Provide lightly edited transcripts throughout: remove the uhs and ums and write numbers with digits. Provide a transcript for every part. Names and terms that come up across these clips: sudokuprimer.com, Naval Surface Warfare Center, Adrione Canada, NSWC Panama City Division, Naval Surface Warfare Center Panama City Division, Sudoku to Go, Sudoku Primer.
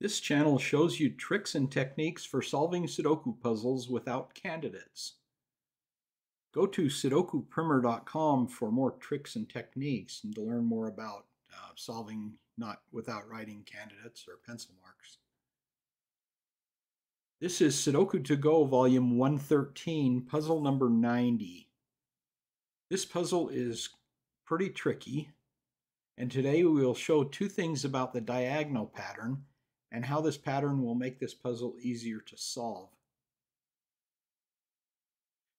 This channel shows you tricks and techniques for solving Sudoku puzzles without candidates. Go to sudokuprimer.com for more tricks and techniques and to learn more about solving without writing candidates or pencil marks. This is Sudoku to Go, Volume 113, Puzzle Number 90. This puzzle is pretty tricky, and today we will show two things about the diagonal pattern and how this pattern will make this puzzle easier to solve.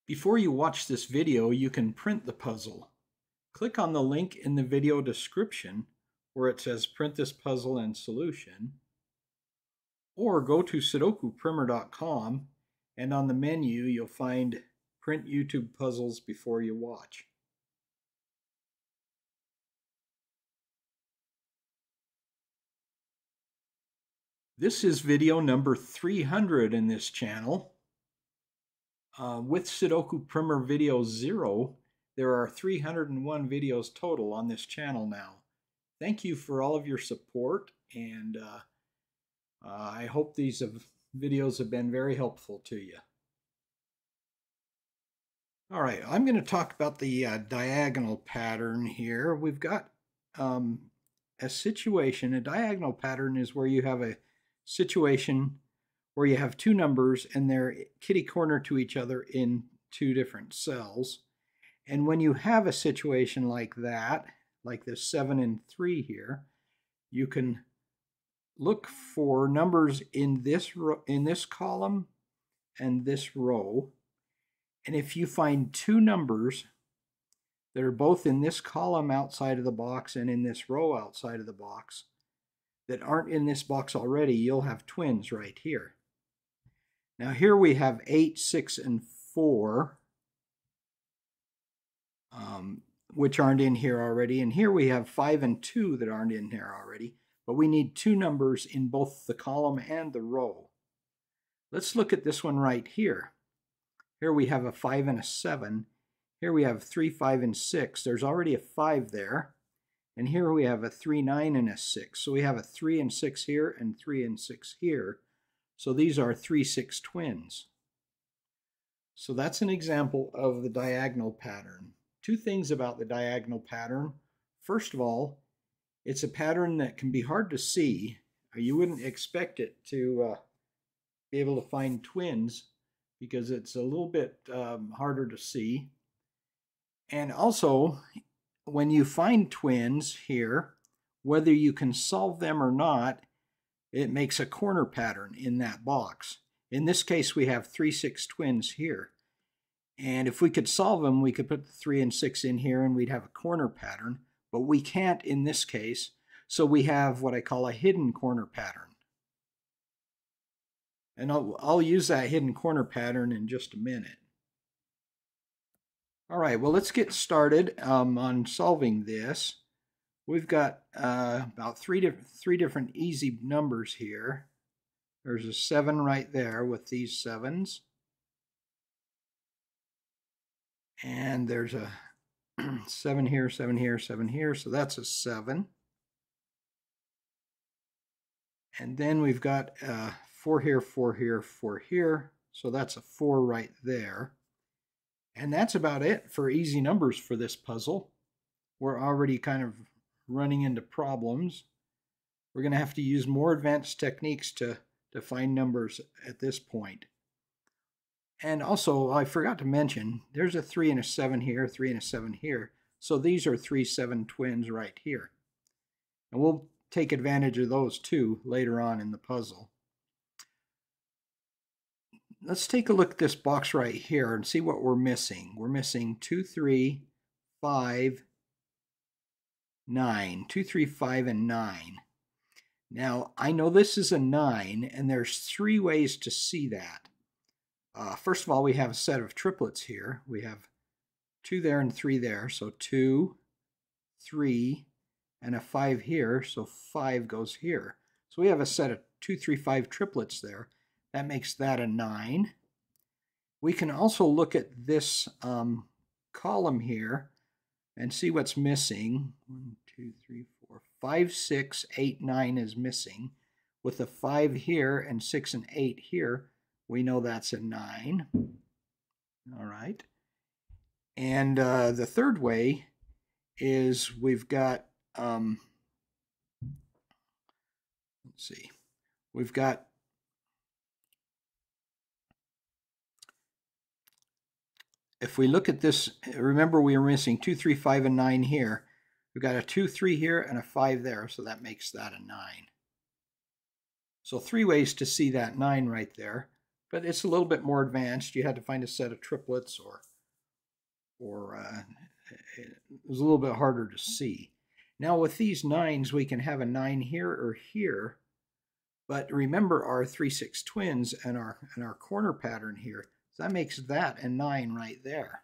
Before you watch this video, you can print the puzzle. Click on the link in the video description where it says print this puzzle and solution, or go to sudokuprimer.com and on the menu you'll find print YouTube puzzles before you watch. This is video number 300 in this channel. With Sudoku Primer Video 0, there are 301 videos total on this channel now. Thank you for all of your support, and I hope these videos have been very helpful to you. All right, I'm going to talk about the diagonal pattern here. We've got a situation. A diagonal pattern is where you have a situation where you have two numbers and they're kitty corner to each other in two different cells. And when you have a situation like that, like this 7 and 3 here, you can look for numbers in this column and this row. And if you find two numbers that are both in this column outside of the box and in this row outside of the box that aren't in this box already, you'll have twins right here. Now here we have 8, 6, and 4, which aren't in here already. And here we have 5 and 2 that aren't in here already. But we need two numbers in both the column and the row. Let's look at this one right here. Here we have a 5 and a 7. Here we have 3, 5, and 6. There's already a 5 there. And here we have a 3, 9, and a 6. So we have a 3 and 6 here and 3 and 6 here. So these are 3, 6 twins. So that's an example of the diagonal pattern. Two things about the diagonal pattern. First of all, it's a pattern that can be hard to see. You wouldn't expect it to be able to find twins because it's a little bit harder to see. And also, when you find twins here, whether you can solve them or not, it makes a corner pattern in that box. In this case, we have 3, 6 twins here. And if we could solve them, we could put the 3 and 6 in here and we'd have a corner pattern. But we can't in this case, so we have what I call a hidden corner pattern. And I'll use that hidden corner pattern in just a minute. All right, well, let's get started on solving this. We've got about three different easy numbers here. There's a 7 right there with these 7s. And there's a 7 here, 7 here, 7 here, so that's a 7. And then we've got 4 here, 4 here, 4 here, so that's a 4 right there. And that's about it for easy numbers for this puzzle. We're already kind of running into problems. We're going to have to use more advanced techniques to find numbers at this point. And also, I forgot to mention, there's a 3 and a 7 here, 3 and a 7 here. So these are 3, 7 twins right here. And we'll take advantage of those too later on in the puzzle. Let's take a look at this box right here and see what we're missing. We're missing 2, 3, 5, 9. 2, 3, 5, and 9. Now, I know this is a 9, and there's three ways to see that. First of all, we have a set of triplets here. We have 2 there and 3 there, so 2, 3, and a 5 here, so 5 goes here. So we have a set of 2, 3, 5 triplets there. That makes that a 9. We can also look at this column here and see what's missing. 1, 2, 3, 4, 5, 6, 8, 9 is missing. With a 5 here and 6 and 8 here, we know that's a 9. All right. And the third way is we've got, let's see, we've got if we look at this, remember we were missing 2, 3, 5, and 9 here. We've got a 2, 3 here and a 5 there, so that makes that a 9. So three ways to see that 9 right there, but it's a little bit more advanced. You had to find a set of triplets or it was a little bit harder to see. Now with these 9s, we can have a 9 here or here, but remember our 3-6 twins and our corner pattern here. So that makes that a 9 right there.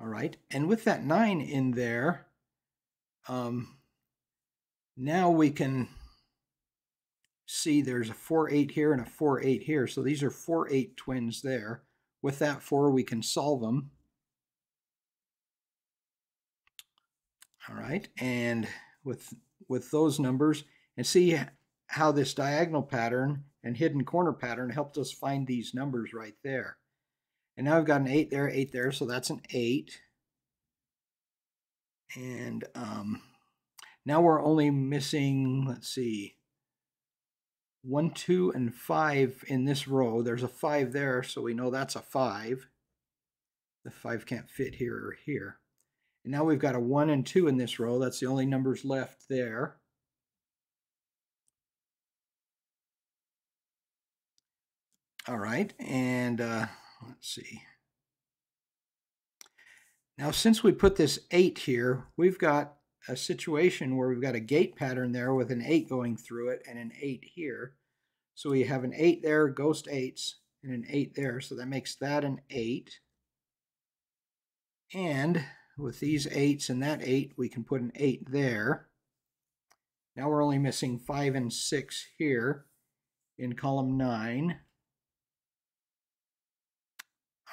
All right, and with that 9 in there, now we can see there's a 4-8 here and a 4-8 here. So these are 4-8 twins there. With that 4, we can solve them. All right, and with those numbers, and see how this diagonal pattern and hidden corner pattern helped us find these numbers right there. And now I've got an 8 there, so that's an 8. And now we're only missing, let's see, 1, 2, and 5 in this row. There's a 5 there, so we know that's a 5. The 5 can't fit here or here. And now we've got a 1 and 2 in this row. That's the only numbers left there. All right, and let's see. Now, since we put this 8 here, we've got a situation where we've got a gate pattern there with an 8 going through it and an 8 here. So we have an 8 there, ghost 8s, and an 8 there. So that makes that an 8. And with these 8s and that 8, we can put an 8 there. Now we're only missing 5 and 6 here in column 9.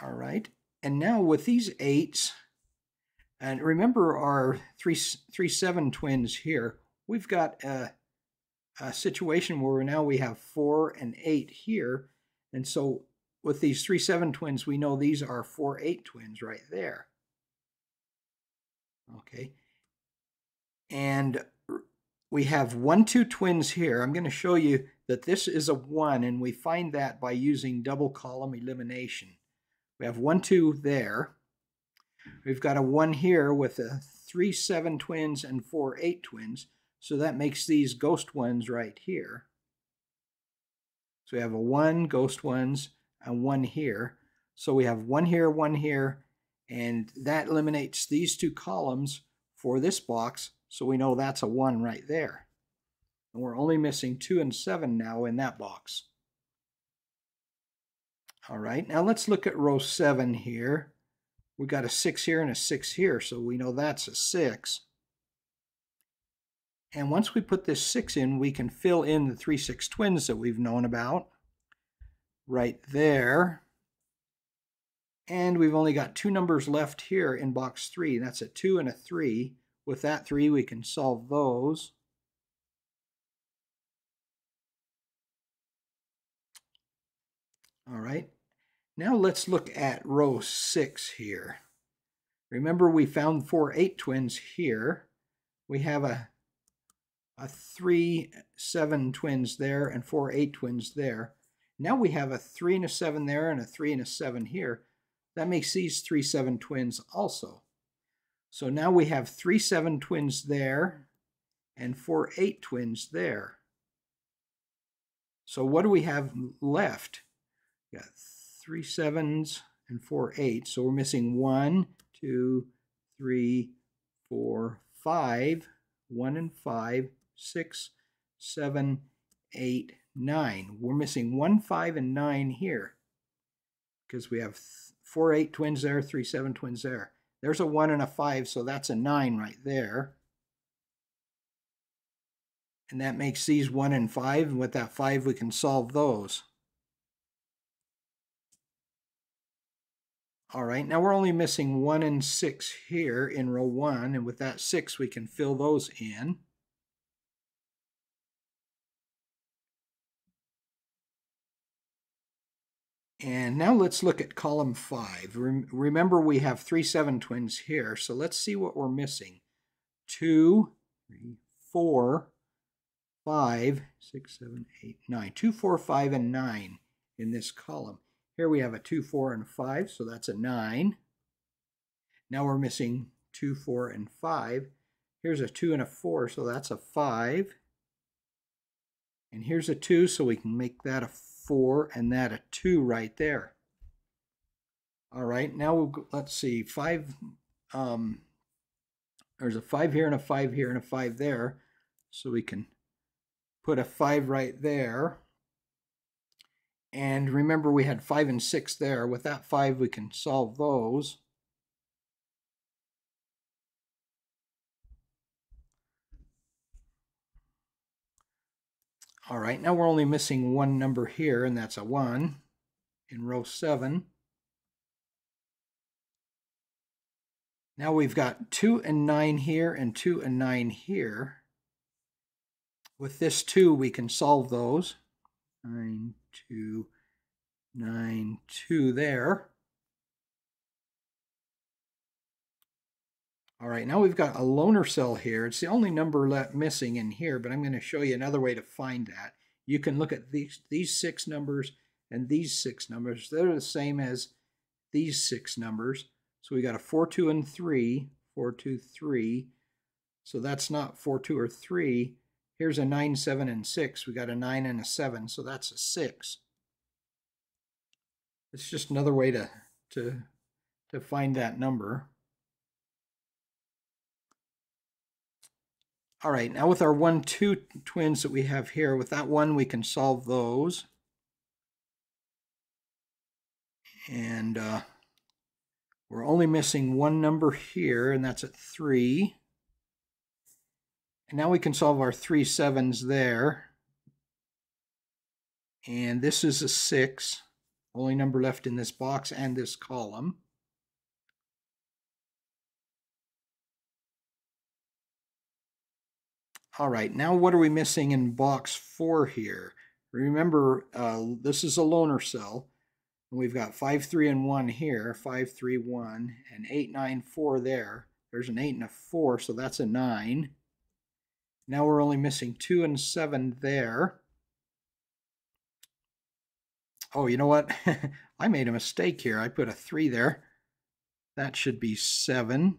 All right, and now with these 8s, and remember our 3-7 twins here, we've got a situation where now we have 4 and 8 here. And so with these 3-7 twins, we know these are 4-8 twins right there. Okay. And we have 1-2 twins here. I'm going to show you that this is a 1, and we find that by using double column elimination. We have 1-2 there. We've got a 1 here with a 3-7 twins and 4-8 twins, so that makes these ghost 1s right here. So we have a 1, ghost 1s, and 1 here. So we have 1 here, 1 here, and that eliminates these two columns for this box, so we know that's a 1 right there. And we're only missing 2 and 7 now in that box. All right, now let's look at row 7 here. We've got a 6 here and a 6 here, so we know that's a 6. And once we put this 6 in, we can fill in the 3-6 twins that we've known about right there. And we've only got 2 numbers left here in box 3. That's a 2 and a 3. With that 3, we can solve those. All right. Now let's look at row 6 here. Remember we found 4-8 twins here. We have a 3-7 twins there and 4-8 twins there. Now we have a 3 and a 7 there and a 3 and a 7 here. That makes these 3-7 twins also. So now we have 3-7 twins there and 4-8 twins there. So what do we have left? We got 3-7s and 4-8s. So we're missing 1, 2, 3, 4, 5, 1 and 5, 6, 7, 8, 9. We're missing 1, 5, and 9 here because we have 4-8 twins there, 3-7 twins there. There's a 1 and a 5, so that's a 9 right there. And that makes these 1 and 5. And with that 5, we can solve those. All right, now we're only missing 1 and 6 here in row 1, and with that 6 we can fill those in. And now let's look at column 5. Remember we have 3 7 twins here, so let's see what we're missing. 2, 3, 4, 5, 6, 7, 8, 9. 2, 4, 5, and 9 in this column. Here we have a 2, 4, and 5, so that's a 9. Now we're missing 2, 4, and 5. Here's a 2 and a 4, so that's a 5. And here's a 2, so we can make that a 4 and that a 2 right there. All right, now we'll go, let's see, 5, there's a 5 here and a 5 here and a 5 there, so we can put a 5 right there. And remember we had 5 and 6 there. With that 5 we can solve those. All right, now we're only missing one number here, and that's a 1 in row 7. Now we've got 2 and 9 here and 2 and 9 here. With this 2, we can solve those. 9, 2, 9, 2 there. All right, now we've got a loner cell here. It's the only number left missing in here, but I'm going to show you another way to find that. You can look at these 6 numbers and these 6 numbers. They're the same as these 6 numbers. So we got a 4, 2, and 3, 4, 2, 3. So that's not 4, 2, or 3. Here's a 9, 7, and 6. We got a 9 and a 7, so that's a 6. It's just another way to find that number. All right, now with our 1, 2 twins that we have here, with that 1 we can solve those. And we're only missing one number here, and that's at 3. And now we can solve our 3 7s there. And this is a 6, only number left in this box and this column. All right, now what are we missing in box 4 here? Remember, this is a loner cell. We've got 5, 3, and 1 here, 5, 3, 1, and 8, 9, 4 there. There's an 8 and a 4, so that's a 9. Now we're only missing 2 and 7 there. Oh, you know what? I made a mistake here. I put a 3 there. That should be 7,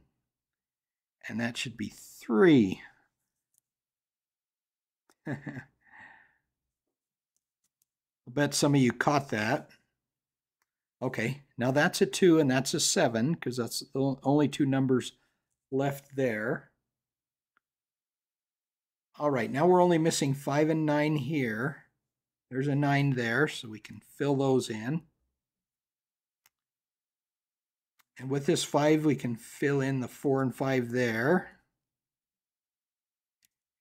and that should be 3. I bet some of you caught that. Okay, now that's a 2 and that's a 7 because that's the only 2 numbers left there. All right, now we're only missing 5 and 9 here. There's a 9 there, so we can fill those in. And with this 5, we can fill in the 4 and 5 there.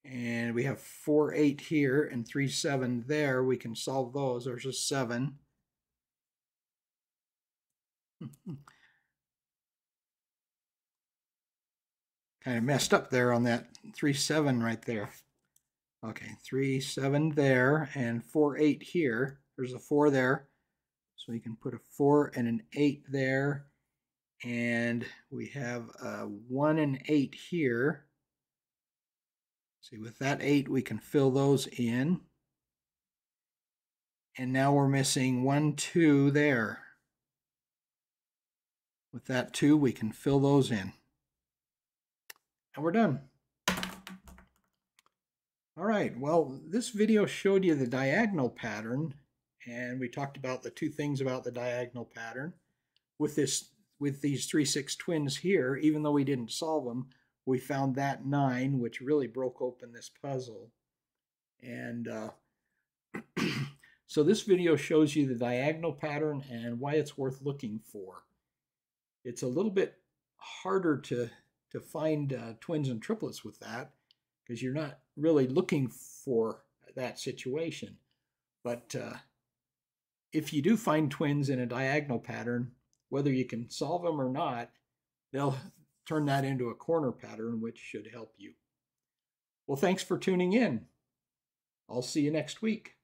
And we have 4, 8 here and 3, 7 there. We can solve those. There's a 7. Kind of messed up there on that 3, 7 right there. Okay, 3, 7 there and 4, 8 here. There's a 4 there. So we can put a 4 and an 8 there. And we have a 1 and 8 here. See, with that 8, we can fill those in. And now we're missing 1, 2 there. With that 2, we can fill those in. And we're done. All right, well, this video showed you the diagonal pattern, and we talked about the 2 things about the diagonal pattern. With these 3 6 twins here, even though we didn't solve them, we found that 9, which really broke open this puzzle. And so this video shows you the diagonal pattern and why it's worth looking for. It's a little bit harder to find twins and triplets with that because you're not really looking for that situation. But if you do find twins in a diagonal pattern, whether you can solve them or not, they'll turn that into a corner pattern, which should help you. Well, thanks for tuning in. I'll see you next week.